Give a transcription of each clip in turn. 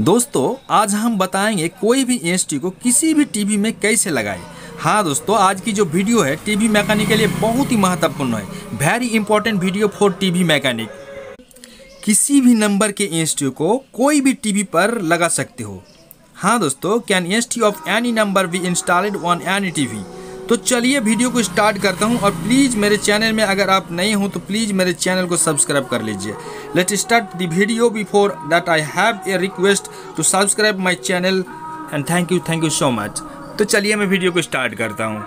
दोस्तों आज हम बताएंगे कोई भी EHT को किसी भी टीवी में कैसे लगाएं। हाँ दोस्तों, आज की जो वीडियो है टीवी मैकेनिक के लिए बहुत ही महत्वपूर्ण है। Very important video for TV mechanic. किसी भी नंबर के EHT को कोई भी टीवी पर लगा सकते हो। हाँ दोस्तों, can EHT of any number be installed on any TV. तो चलिए वीडियो को स्टार्ट करता हूं, और प्लीज़ मेरे चैनल में अगर आप नए हो तो प्लीज़ मेरे चैनल को सब्सक्राइब कर लीजिए। Let's start the video. Before that I have a request to subscribe my channel and thank you so much. तो चलिए मैं वीडियो को स्टार्ट करता हूं।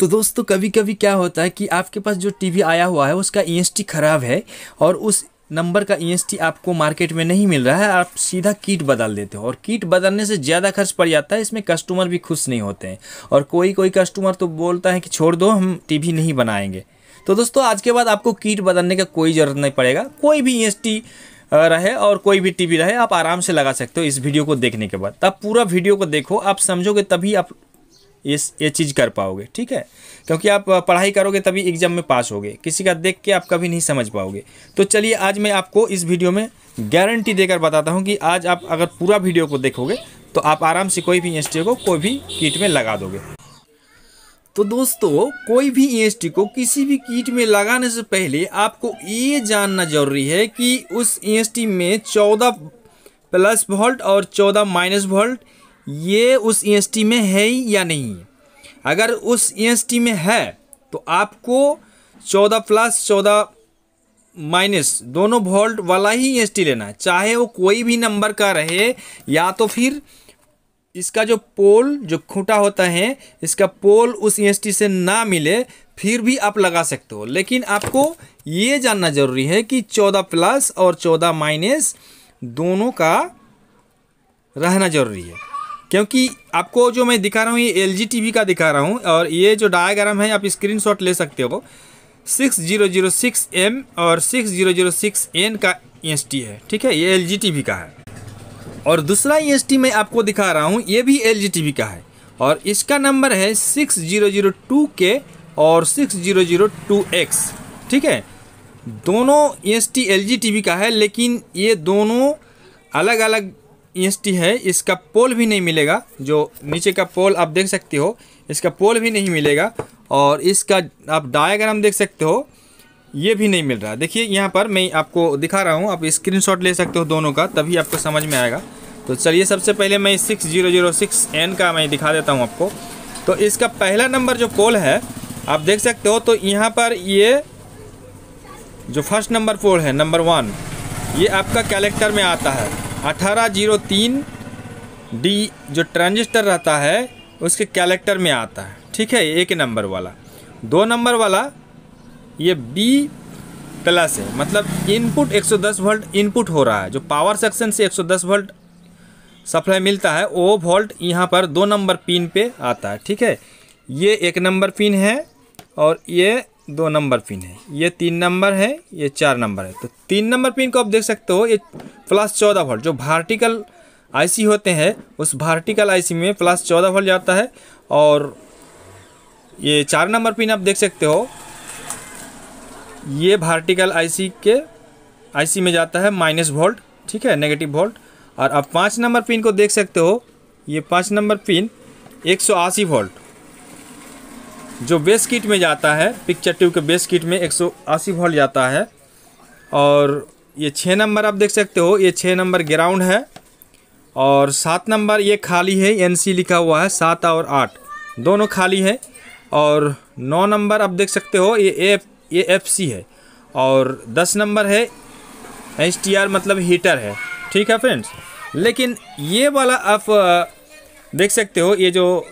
तो दोस्तों कभी कभी क्या होता है कि आपके पास जो टीवी आया हुआ है उसका EHT ख़राब है और उस नंबर का EHT आपको मार्केट में नहीं मिल रहा है, आप सीधा किट बदल देते हो और किट बदलने से ज़्यादा खर्च पड़ जाता है। इसमें कस्टमर भी खुश नहीं होते हैं और कोई कस्टमर तो बोलता है कि छोड़ दो, हम टीवी नहीं बनाएंगे। तो दोस्तों आज के बाद आपको किट बदलने का कोई ज़रूरत नहीं पड़ेगा। कोई भी EHT रहे और कोई भी टीवी रहे आप आराम से लगा सकते हो। इस वीडियो को देखने के बाद आप पूरा वीडियो को देखो, आप समझोगे तभी आप ये चीज़ कर पाओगे, ठीक है। क्योंकि आप पढ़ाई करोगे तभी एग्जाम में पास होगे, किसी का देख के आप कभी नहीं समझ पाओगे। तो चलिए आज मैं आपको इस वीडियो में गारंटी देकर बताता हूँ कि आज आप अगर पूरा वीडियो को देखोगे तो आप आराम से कोई भी EHT को कोई भी किट में लगा दोगे। तो दोस्तों कोई भी EHT को किसी भी किट में लगाने से पहले आपको ये जानना ज़रूरी है कि उस EHT में 14+ वोल्ट और 14- वोल्ट ये उस EHT में है या नहीं। अगर उस EHT में है तो आपको 14+ 14- दोनों वोल्ट वाला ही EHT लेना है, चाहे वो कोई भी नंबर का रहे। या तो फिर इसका जो पोल जो खूंटा होता है इसका पोल उस EHT से ना मिले फिर भी आप लगा सकते हो। लेकिन आपको ये जानना ज़रूरी है कि 14+ और 14- दोनों का रहना ज़रूरी है। क्योंकि आपको जो मैं दिखा रहा हूँ ये LG टीवी का दिखा रहा हूँ, और ये जो डायग्राम है आप स्क्रीनशॉट ले सकते हो। 6006M और 6006N का EHT है, ठीक है, ये LG टीवी का है। और दूसरा EHT मैं आपको दिखा रहा हूँ ये भी LG टीवी का है और इसका नंबर है 6002K और 6002X, ठीक है। दोनों EHT LG टीवी का है, लेकिन ये दोनों अलग अलग EHT है। इसका पोल भी नहीं मिलेगा, जो नीचे का पोल आप देख सकते हो इसका पोल भी नहीं मिलेगा, और इसका आप डायग्राम देख सकते हो ये भी नहीं मिल रहा। देखिए यहाँ पर मैं आपको दिखा रहा हूँ, आप स्क्रीनशॉट ले सकते हो दोनों का, तभी आपको समझ में आएगा। तो चलिए सबसे पहले मैं 6006N का मैं दिखा देता हूँ आपको। तो इसका पहला नंबर जो पोल है आप देख सकते हो, तो यहाँ पर ये जो फर्स्ट नंबर पोल है नंबर 1 ये आपका कलेक्टर में आता है। 1803D जो ट्रांजिस्टर रहता है उसके कैलेक्टर में आता है, ठीक है, एक नंबर वाला। 2 नंबर वाला ये B+ है, मतलब इनपुट 110 वोल्ट इनपुट हो रहा है, जो पावर सेक्शन से 110 वोल्ट सप्लाई मिलता है वो वोल्ट यहाँ पर 2 नंबर पिन पे आता है, ठीक है। ये 1 नंबर पिन है और ये 2 नंबर पिन है, ये 3 नंबर है, ये 4 नंबर है। तो 3 नंबर पिन को आप देख सकते हो, ये +14 वोल्ट जो वर्टिकल IC होते हैं उस वर्टिकल IC में +14 वोल्ट जाता है। और ये 4 नंबर पिन आप देख सकते हो ये वर्टिकल IC में जाता है -वोल्ट, ठीक है, नेगेटिव वोल्ट। और आप 5 नंबर पिन को देख सकते हो, ये 5 नंबर पिन 180 वोल्ट जो बेस किट में जाता है, पिक्चर ट्यूब के बेस किट में 180 वोल्ट जाता है। और ये 6 नंबर आप देख सकते हो, ये 6 नंबर ग्राउंड है। और 7 नंबर ये खाली है, NC लिखा हुआ है, 7 और 8 दोनों खाली है। और 9 नंबर आप देख सकते हो ये AFC है। और 10 नंबर है HTR, मतलब हीटर है, ठीक है फ्रेंड्स। लेकिन ये वाला आप देख सकते हो, ये जो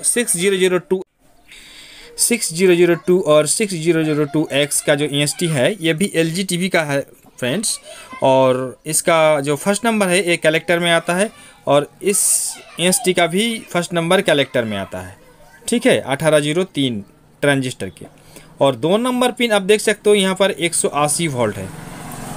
6002 और 6002X का जो EHT है ये भी LG टीवी का है फ्रेंड्स। और इसका जो फर्स्ट नंबर है ये कैलेक्टर में आता है, और इस EHT का भी फर्स्ट नंबर कैलेक्टर में आता है, ठीक है, 1803 ट्रांजिस्टर के। और 2 नंबर पिन आप देख सकते हो यहाँ पर 180 वोल्ट है,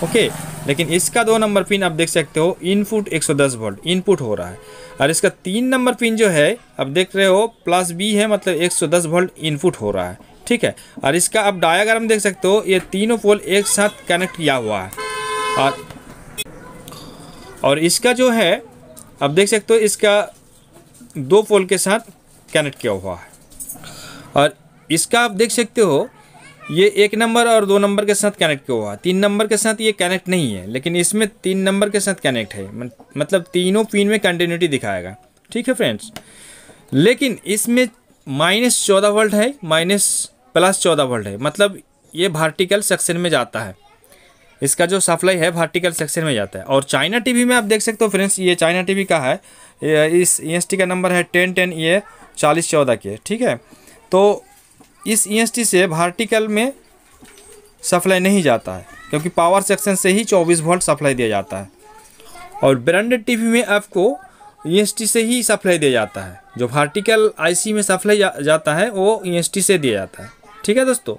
ओके। लेकिन इसका 2 नंबर पिन आप देख सकते हो इनपुट 110 वोल्ट इनपुट हो रहा है। और इसका 3 नंबर पिन जो है आप देख रहे हो +B है, मतलब 110 वोल्ट इनपुट हो रहा है, ठीक है। और इसका आप डायग्राम देख सकते हो, ये तीनों पोल एक साथ कनेक्ट किया हुआ है। और इसका जो है आप देख सकते हो इसका दो पोल के साथ कनेक्ट किया हुआ है। और इसका आप देख सकते हो ये 1 नंबर और 2 नंबर के साथ कनेक्ट किया हुआ है, 3 नंबर के साथ ये कनेक्ट नहीं है, लेकिन इसमें 3 नंबर के साथ कनेक्ट है, मतलब तीनों पिन में कंटिन्यूटी दिखाएगा। ठीक है फ्रेंड्स, लेकिन इसमें -14 वोल्ट है, +14 वोल्ट है, मतलब ये वर्टिकल सेक्शन में जाता है, इसका जो सप्लाई है वर्टिकल सेक्शन में जाता है। और चाइना टीवी में आप देख सकते हो फ्रेंड्स, ये चाइना टीवी का है, इस EHT का नंबर है 1010, ये 4014 के। ठीक है, तो इस EHT से वर्टिकल में सप्लाई नहीं जाता है, क्योंकि पावर सेक्शन से ही 24 वोल्ट सप्लाई दिया जाता है। और ब्रांडेड टीवी में आपको EHT से ही सप्लाई दिया जाता है, जो वर्टिकल IC में सप्लाई जाता है वो EHT से दिया जाता है। ठीक है दोस्तों,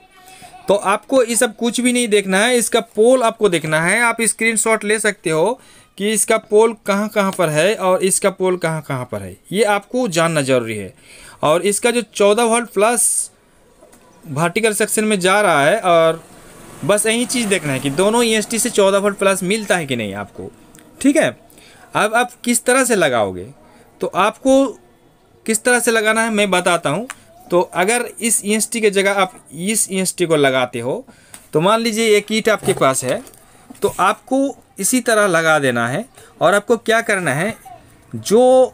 तो आपको ये सब कुछ भी नहीं देखना है, इसका पोल आपको देखना है। आप स्क्रीनशॉट ले सकते हो कि इसका पोल कहाँ कहाँ पर है और इसका पोल कहाँ कहाँ पर है, ये आपको जानना जरूरी है। और इसका जो 14 वोल्ट प्लस वर्टिकल सेक्शन में जा रहा है, और बस यही चीज़ देखना है कि दोनों EHT से 14 वोल्ट प्लस मिलता है कि नहीं आपको। ठीक है, अब आप किस तरह से लगाओगे, तो आपको किस तरह से लगाना है मैं बताता हूँ। तो अगर इस EHT के जगह आप इस EHT को लगाते हो, तो मान लीजिए एक ईंट आपके पास है, तो आपको इसी तरह लगा देना है। और आपको क्या करना है, जो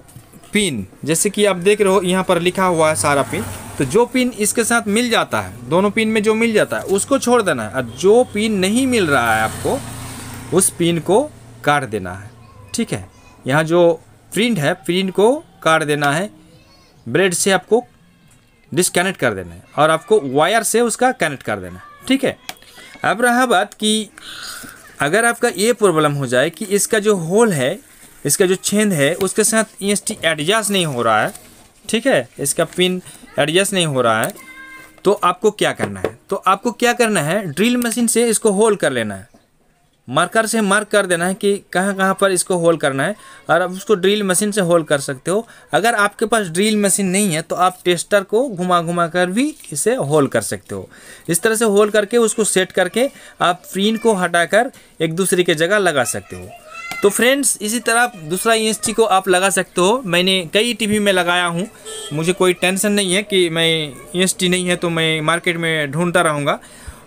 पिन, जैसे कि आप देख रहे हो यहाँ पर लिखा हुआ है सारा पिन, तो जो पिन इसके साथ मिल जाता है, दोनों पिन में जो मिल जाता है उसको छोड़ देना है, और जो पिन नहीं मिल रहा है आपको उस पिन को काट देना है। ठीक है, यहाँ जो प्रिंट है प्रिंट को काट देना है, ब्रेड से आपको डिस्कनेक्ट कर देना है, और आपको वायर से उसका कनेक्ट कर देना है। ठीक है, अब रहा बात कि अगर आपका ये प्रॉब्लम हो जाए कि इसका जो होल है, इसका जो छेद है उसके साथ EHT एडजस्ट नहीं हो रहा है, ठीक है, इसका पिन एडजस्ट नहीं हो रहा है, तो आपको क्या करना है, तो आपको क्या करना है, ड्रिल मशीन से इसको होल कर लेना है, मार्कर से मार्क कर देना है कि कहाँ कहाँ पर इसको होल करना है, और आप उसको ड्रिल मशीन से होल कर सकते हो। अगर आपके पास ड्रिल मशीन नहीं है तो आप टेस्टर को घुमा घुमा कर भी इसे होल कर सकते हो। इस तरह से होल करके उसको सेट करके आप पिन को हटाकर एक दूसरे के जगह लगा सकते हो। तो फ्रेंड्स, इसी तरह दूसरा EHT को आप लगा सकते हो। मैंने कई टीवी में लगाया हूँ, मुझे कोई टेंशन नहीं है कि मैं EHT नहीं है तो मैं मार्केट में ढूंढता रहूँगा,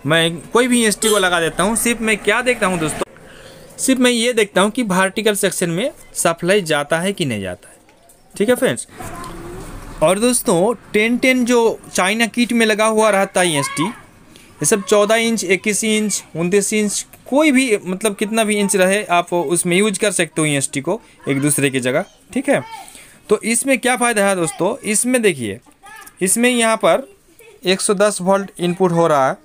मैं कोई भी EHT को लगा देता हूँ। सिर्फ मैं क्या देखता हूँ दोस्तों, सिर्फ मैं ये देखता हूँ कि वर्टिकल सेक्शन में सप्लाई जाता है कि नहीं जाता है। ठीक है फ्रेंड्स, और दोस्तों 1010 जो चाइना किट में लगा हुआ रहता है EHT, ये सब 14 इंच, 21 इंच, 29 इंच, कोई भी मतलब कितना भी इंच रहे आप उसमें यूज कर सकते हो EHT को एक दूसरे की जगह। ठीक है, तो इसमें क्या फ़ायदा है दोस्तों, इसमें देखिए, इसमें यहाँ पर 110 वोल्ट इनपुट हो रहा है,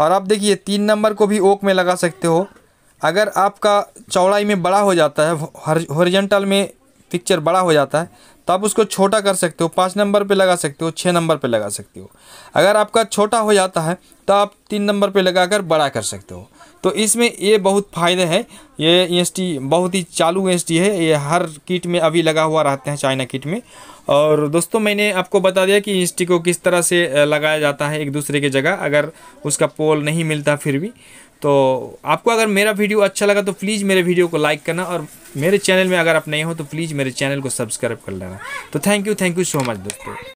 और आप देखिए 3 नंबर को भी ओक में लगा सकते हो। अगर आपका चौड़ाई में बड़ा हो जाता है, हॉरिजॉन्टल में पिक्चर बड़ा हो जाता है, तो आप उसको छोटा कर सकते हो, 5 नंबर पे लगा सकते हो, 6 नंबर पे लगा सकते हो। अगर आपका छोटा हो जाता है तो आप 3 नंबर पे लगाकर बड़ा कर सकते हो। तो इसमें ये बहुत फ़ायदे हैं। ये EHT बहुत ही चालू EHT है, ये हर किट में अभी लगा हुआ रहते हैं चाइना किट में। और दोस्तों मैंने आपको बता दिया कि EHT को किस तरह से लगाया जाता है एक दूसरे की जगह, अगर उसका पोल नहीं मिलता फिर भी। तो आपको अगर मेरा वीडियो अच्छा लगा तो प्लीज़ मेरे वीडियो को लाइक करना, और मेरे चैनल में अगर आप नए हो तो प्लीज़ मेरे चैनल को सब्सक्राइब कर लेना। तो थैंक यू सो मच दोस्तों।